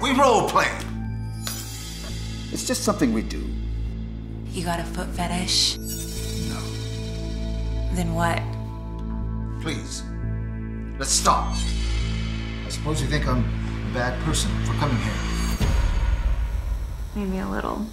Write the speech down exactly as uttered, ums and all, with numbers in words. We role play. It's just something we do. You got a foot fetish? No. Then what? Please, let's stop. I suppose you think I'm a bad person for coming here. Maybe a little.